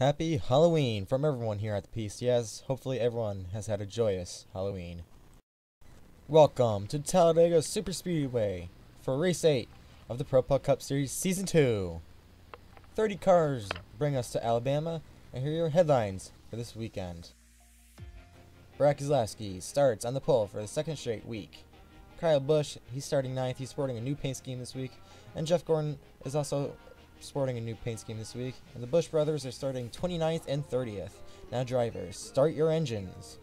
Happy Halloween from everyone here at the PCS. Hopefully everyone has had a joyous Halloween. Welcome to Talladega Super Speedway for Race 8 of the Propel Cup Series Season 2. 30 cars bring us to Alabama, and here are your headlines for this weekend. Brad Keselowski starts on the pole for the second straight week. Kyle Busch, he's starting 9th, he's sporting a new paint scheme this week, and Jeff Gordon is also sporting a new paint scheme this week, and the Busch brothers are starting 29th and 30th. Now drivers, start your engines.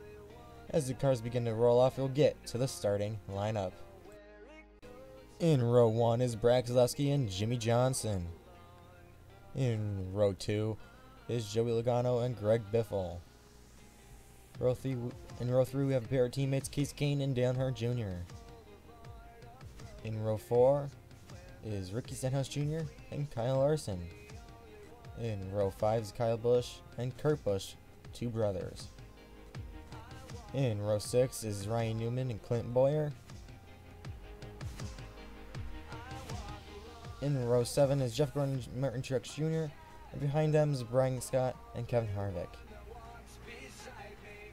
As the cars begin to roll off, you'll get to the starting lineup. In row 1 is Brad Keselowski and Jimmy Johnson. In row 2 is Joey Logano and Greg Biffle. In row 3 we have a pair of teammates, Kasey Kahne and Dale Earnhardt Jr. In row 4 is Ricky Stenhouse Jr. and Kyle Larson. In row 5 is Kyle Busch and Kurt Busch, two brothers. In row 6 is Ryan Newman and Clint Bowyer. In row 7 is Jeff Gordon and Martin Truex Jr. And behind them is Brian Scott and Kevin Harvick.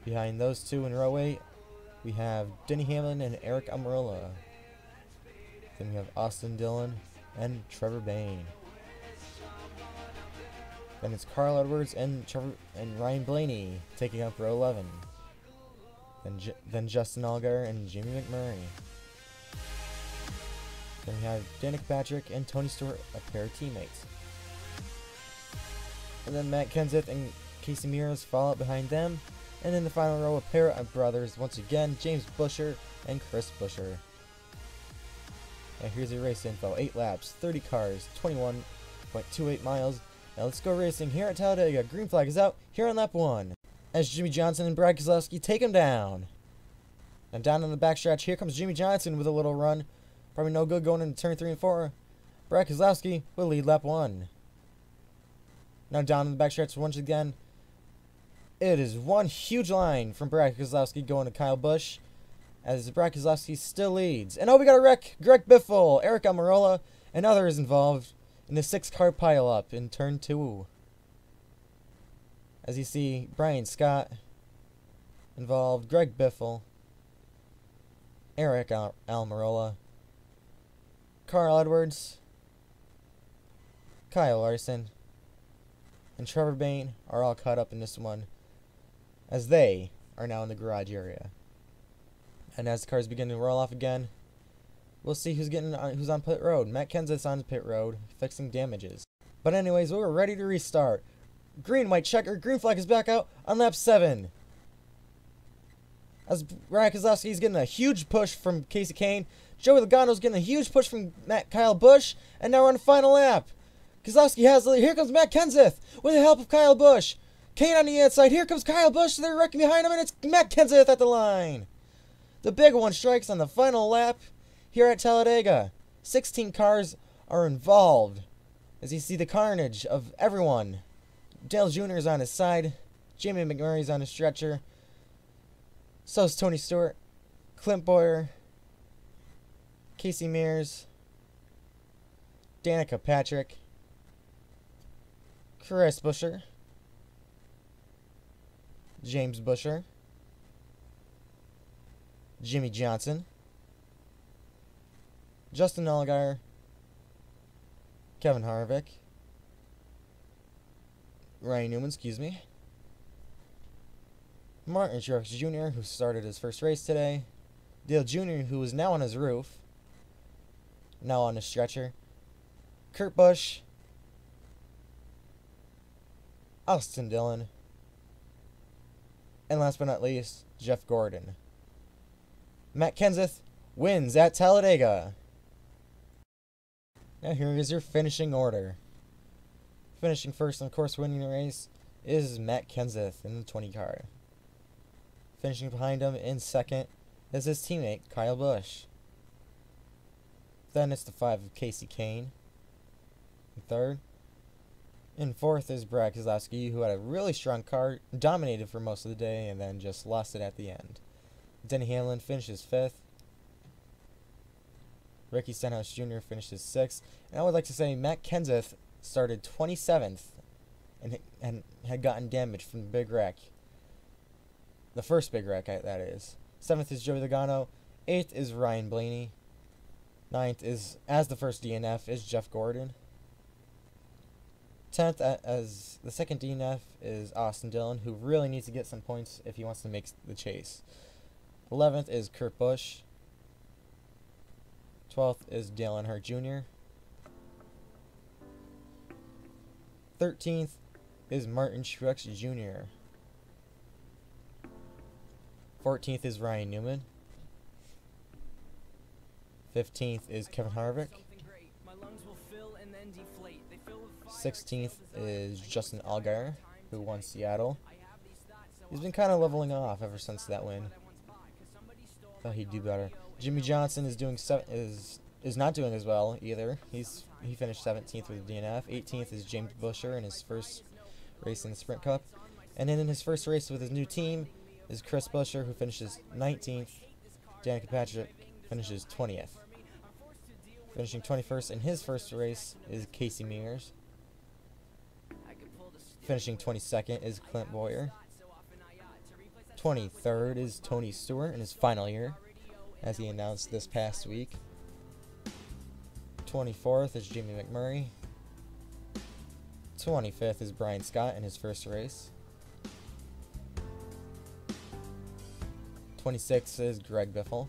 Behind those two in row 8, we have Denny Hamlin and Aric Almirola. Then we have Austin Dillon and Trevor Bayne. Then it's Carl Edwards and Ryan Blaney taking up row 11. Then Justin Allgaier and Jamie McMurray. Then we have Danica Patrick and Tony Stewart, a pair of teammates. And then Matt Kenseth and Casey Mears follow up behind them. And in the final row, a pair of brothers once again, James Buescher and Chris Buescher. Now here's your race info. 8 laps, 30 cars, 21.28 miles. Now let's go racing here at Talladega. Green flag is out here on lap 1, as Jimmy Johnson and Brad Keselowski take him down. And down on the backstretch, here comes Jimmy Johnson with a little run. Probably no good going into turn 3 and 4. Brad Keselowski will lead lap 1. Now down in the backstretch once again. It is one huge line from Brad Keselowski going to Kyle Busch, as Brad Keselowski still leads. And oh, we got a wreck! Greg Biffle, Aric Almirola, and others involved in the 6-car pileup in turn 2. As you see, Brian Scott involved, Greg Biffle, Aric Almirola, Carl Edwards, Kyle Larson, and Trevor Bayne are all caught up in this one, as they are now in the garage area. And as the cars begin to roll off again, we'll see who's on pit road. Matt Kenseth's on pit road, fixing damages. But anyways, we're ready to restart. Green, white checker, green flag is back out on lap 7. As Brad Keselowski's getting a huge push from Kasey Kahne, Joey Logano's getting a huge push from Kyle Busch, and now we're on the final lap. Keselowski has the lead. Here comes Matt Kenseth with the help of Kyle Busch. Kahne on the inside. Here comes Kyle Busch. They're wrecking behind him, and it's Matt Kenseth at the line. The big one strikes on the final lap here at Talladega. 16 cars are involved, as you see the carnage of everyone. Dale Jr. is on his side. Jamie McMurray is on his stretcher. So is Tony Stewart, Clint Bowyer, Casey Mears, Danica Patrick, Chris Buescher, James Buescher, Jimmy Johnson, Justin Allgaier, Kevin Harvick, Ryan Newman, Martin Truex Jr., who started his first race today, Dale Jr., who is now on his roof, now on his stretcher, Kurt Busch, Austin Dillon, and last but not least, Jeff Gordon. Matt Kenseth wins at Talladega. Now here is your finishing order. Finishing first and of course winning the race is Matt Kenseth in the 20 car. Finishing behind him in second is his teammate Kyle Busch. Then it's the 5 of Kasey Kahne in third. In fourth is Brad Keselowski, who had a really strong car, dominated for most of the day, and then just lost it at the end. Denny Hamlin finishes 5th. Ricky Stenhouse Jr. finishes 6th. And I would like to say Matt Kenseth started 27th and had gotten damage from the big wreck. The first big wreck, that is. 7th is Joey Logano. 8th is Ryan Blaney. 9th is, as the first DNF, is Jeff Gordon. 10th, as the second DNF, is Austin Dillon, who really needs to get some points if he wants to make the chase. 11th is Kurt Busch. 12th is Dale Earnhardt Jr. 13th is Martin Truex Jr. 14th is Ryan Newman. 15th is Kevin Harvick. 16th is Justin Allgaier, who won Seattle. He's been kind of leveling off ever since that win. Thought he'd do better. Jimmy Johnson is not doing as well either. He finished 17th with a DNF. 18th is James Buescher in his first race in the Sprint Cup, and then in his first race with his new team is Chris Buescher, who finishes 19th. Danica Patrick finishes 20th. Finishing 21st in his first race is Casey Mears. Finishing 22nd is Clint Bowyer. 23rd is Tony Stewart in his final year, as he announced this past week. 24th is Jamie McMurray. 25th is Brian Scott in his first race. 26th is Greg Biffle.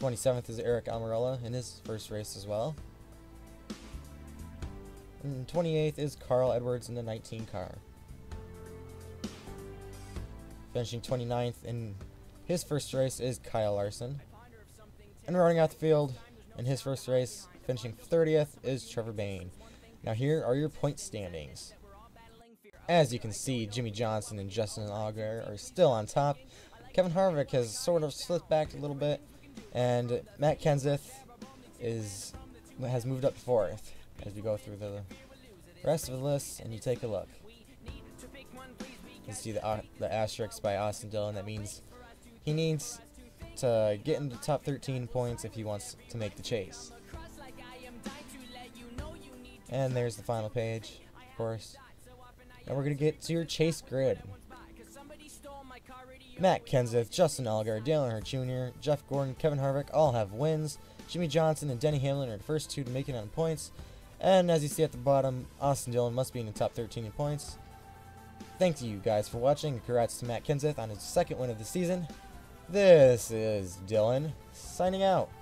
27th is Aric Almirola in his first race as well. And 28th is Carl Edwards in the 19 car. Finishing 29th in his first race is Kyle Larson. And running out the field in his first race, finishing 30th, is Trevor Bayne. Now here are your point standings. As you can see, Jimmy Johnson and Justin Allgaier are still on top. Kevin Harvick has sort of slipped back a little bit, and Matt Kenseth has moved up to 4th as we go through the rest of the list and you take a look. You can see the asterisk by Austin Dillon. That means he needs to get into the top 13 points if he wants to make the chase. And there's the final page, of course. Now we're going to get to your chase grid. Matt Kenseth, Justin Allgaier, Dale Earnhardt Jr., Jeff Gordon, Kevin Harvick all have wins. Jimmy Johnson and Denny Hamlin are the first two to make it on points. And as you see at the bottom, Austin Dillon must be in the top 13 in points. Thank you guys for watching. Congrats to Matt Kenseth on his second win of the season. This is Dillon signing out.